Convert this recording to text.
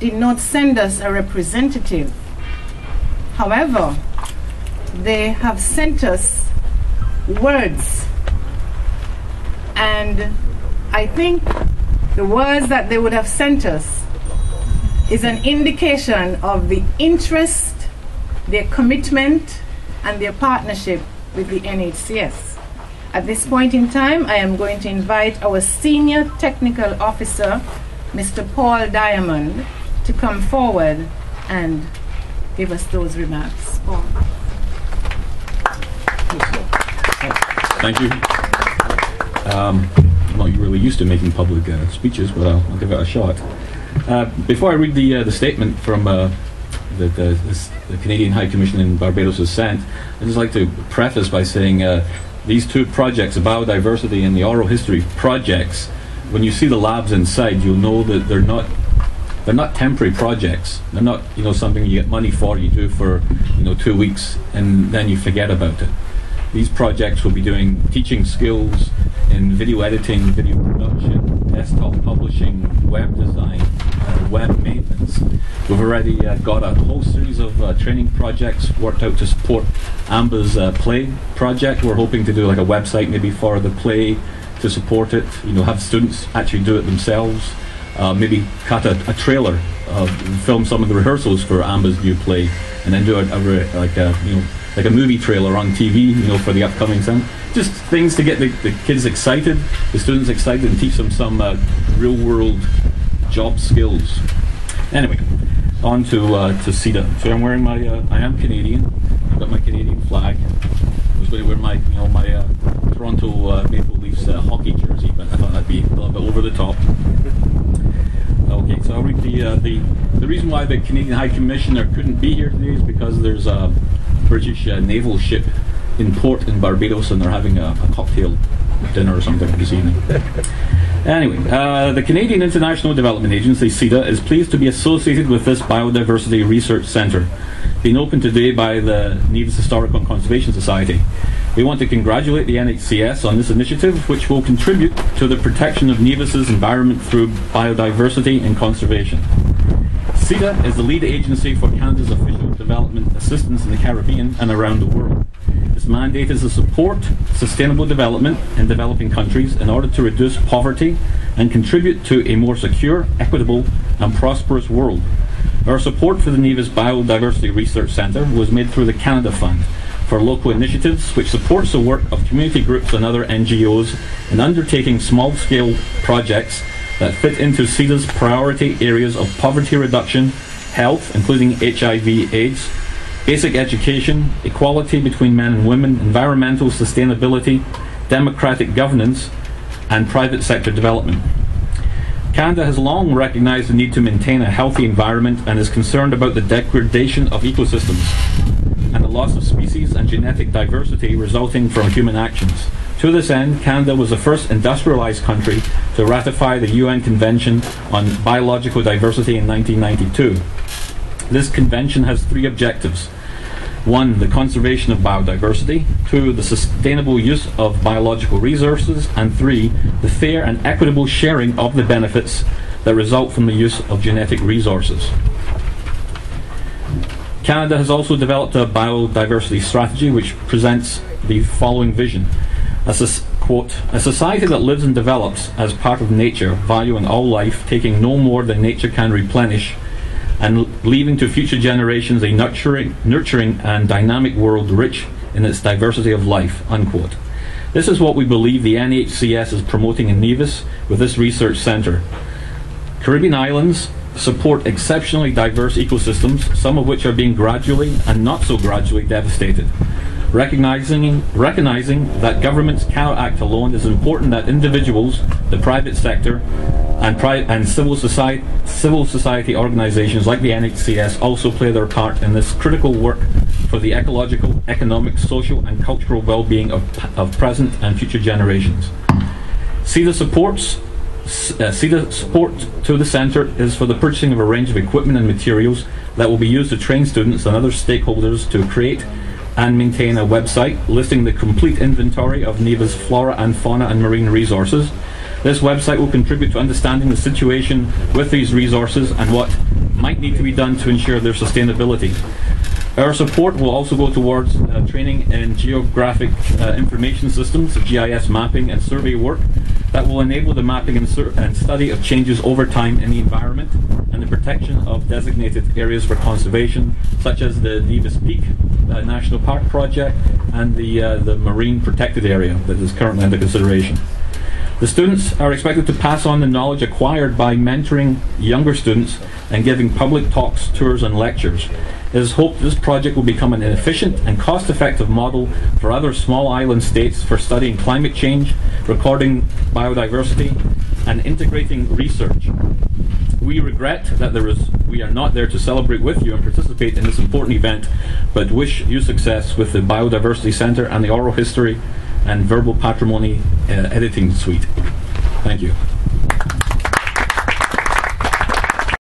did not send us a representative. However, they have sent us words. And I think the words that they would have sent us is an indication of the interest, their commitment, and their partnership with the NHCS. At this point in time, I am going to invite our Senior Technical Officer, Mr. Paul Diamond, to come forward and give us those remarks. Paul. Thank you. Well, you're really used to making public speeches, but I'll give it a shot. Before I read the statement from the Canadian High Commission in Barbados' Assent, I'd just like to preface by saying these two projects, the biodiversity and the oral history projects, when you see the labs inside, you'll know that they're not temporary projects. They're not, you know, something you get money for, you do for, you know, 2 weeks and then you forget about it. These projects will be doing teaching skills in video editing, video production, desktop publishing, web design, web maintenance. We've already got a whole series of training projects worked out to support Amber's play project. We're hoping to do like a website maybe for the play to support it, you know, have students actually do it themselves, maybe cut a trailer, film some of the rehearsals for Amber's new play, and then do like a movie trailer on TV, you know, for the upcoming thing. Just things to get the kids excited, the students excited, and teach them some real-world job skills. Anyway, on to CETA. So I'm wearing my, I am Canadian. I've got my Canadian flag. I was going to wear my, you know, my Toronto Maple Leafs hockey jersey, but I thought that'd be a little bit over the top. Okay, so I'll read the reason why the Canadian High Commissioner couldn't be here today is because there's a British naval ship in port in Barbados, and they're having a cocktail dinner or something this evening. Anyway, the Canadian International Development Agency, CIDA, is pleased to be associated with this Biodiversity Research Centre, being opened today by the Nevis Historical and Conservation Society. We want to congratulate the NHCS on this initiative, which will contribute to the protection of Nevis's environment through biodiversity and conservation. CETA is the lead agency for Canada's official development assistance in the Caribbean and around the world. Its mandate is to support sustainable development in developing countries in order to reduce poverty and contribute to a more secure, equitable and prosperous world. Our support for the Nevis Biodiversity Research Centre was made through the Canada Fund for Local Initiatives, which supports the work of community groups and other NGOs in undertaking small-scale projects that fit into CETA's priority areas of poverty reduction, health, including HIV AIDS, basic education, equality between men and women, environmental sustainability, democratic governance, and private sector development. Canada has long recognized the need to maintain a healthy environment and is concerned about the degradation of ecosystems and the loss of species and genetic diversity resulting from human actions. To this end, Canada was the first industrialized country to ratify the UN Convention on Biological Diversity in 1992. This convention has three objectives. 1. The conservation of biodiversity. 2. The sustainable use of biological resources. And 3. The fair and equitable sharing of the benefits that result from the use of genetic resources. Canada has also developed a biodiversity strategy which presents the following vision. Quote, a society that lives and develops as part of nature, valuing all life, taking no more than nature can replenish, and leaving to future generations a nurturing and dynamic world rich in its diversity of life, unquote. This is what we believe the NHCS is promoting in Nevis with this research centre. Caribbean islands support exceptionally diverse ecosystems, some of which are being gradually and not so gradually devastated. Recognizing that governments cannot act alone, it's important that individuals, the private sector, and civil society organizations like the NHCS also play their part in this critical work for the ecological, economic, social, and cultural well-being of present and future generations. CETA support to the centre is for the purchasing of a range of equipment and materials that will be used to train students and other stakeholders to create and maintain a website listing the complete inventory of Nevis flora and fauna and marine resources. This website will contribute to understanding the situation with these resources and what might need to be done to ensure their sustainability. Our support will also go towards training in geographic information systems, GIS mapping and survey work that will enable the mapping and study of changes over time in the environment and the protection of designated areas for conservation, such as the Nevis Peak National Park Project and the Marine Protected Area that is currently under consideration. The students are expected to pass on the knowledge acquired by mentoring younger students and giving public talks, tours and lectures. It is hoped this project will become an efficient and cost-effective model for other small island states for studying climate change, recording biodiversity and integrating research. We regret that we are not there to celebrate with you and participate in this important event, but wish you success with the Biodiversity Centre and the Oral History and Verbal Patrimony Editing Suite. Thank you.